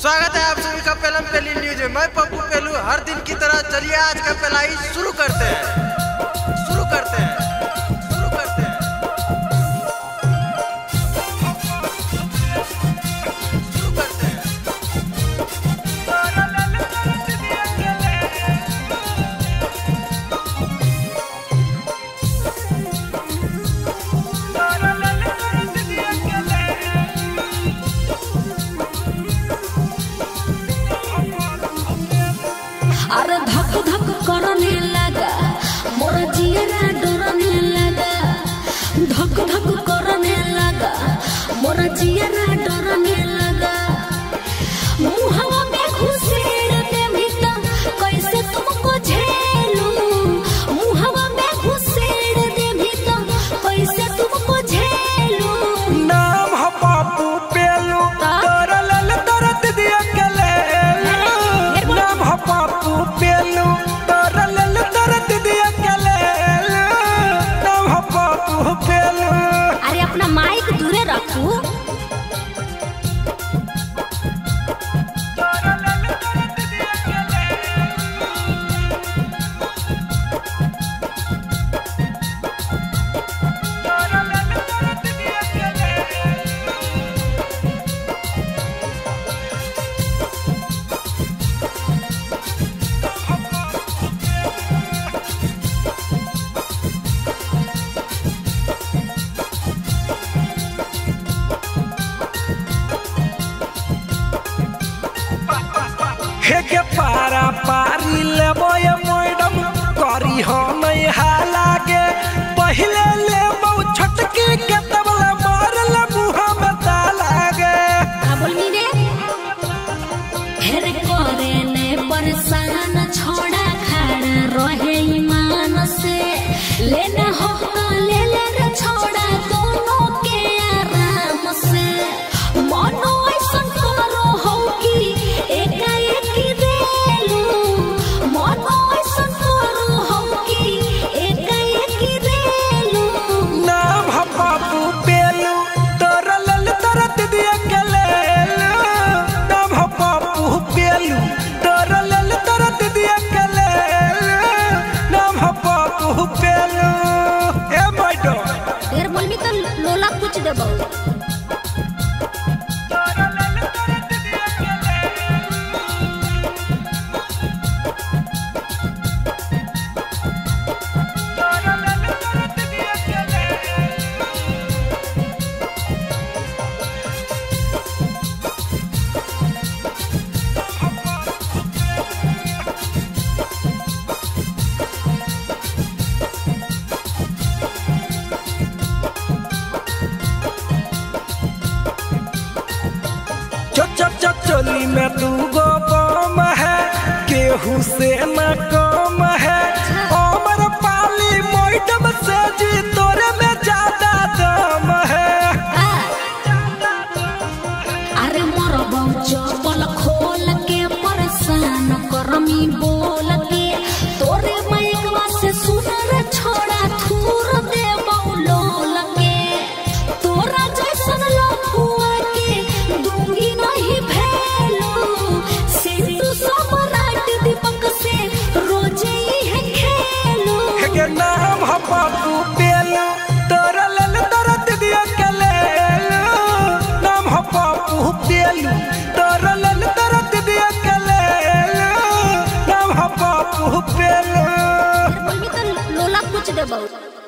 स्वागत है आप सभी का पेलम पेली न्यूज में। मैं पप्पू पेलू हर दिन की तरह चलिए आज का पेलाई पारा पारी लेबो ये मैडम करी हो नहीं हाला के पहले लेबो छटकी के तबला मार ले मुहा में ताला गे का बोलनी रे हेर करे ने परेशान छोड़ा खड़ा रहे ईमान से लेना हो तो ले ले रे छोड़ा दोनों के आराम से मनो ऐसा करो हो कि एका About चोली में दूगो बम है केहू से न कम है अमर पाली मैडम से जी तोरे में ज्यादा दम है। अरे मोर बम चपल खोल के परेशान करमी बोल के तोरे माइकवा से सुनर छोड़ा थूर दे बौलोल के तोरा जैसन लफुआ के दूंगी नहीं about